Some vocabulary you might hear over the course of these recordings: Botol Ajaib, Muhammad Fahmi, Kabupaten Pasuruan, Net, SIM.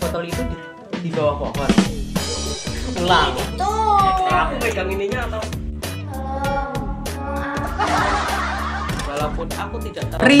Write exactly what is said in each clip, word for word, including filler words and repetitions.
botol itu di, di bawah pohon. Ulang. Itu. Aku pegang ininya atau? Walaupun aku tidak tahu. Ri.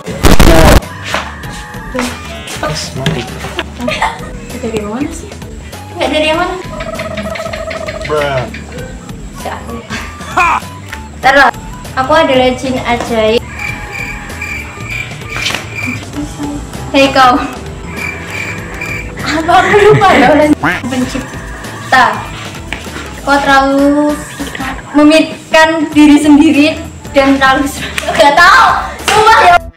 Dari mana sih? Nggak dari mana? Bruh. Ya aku. Terus aku adalah jin ajaib. Hei kau. Apa aku lupa ya orang pencipta? Kau terlalu memikirkan diri sendiri dan terlalu nggak tahu. Sumpah ya.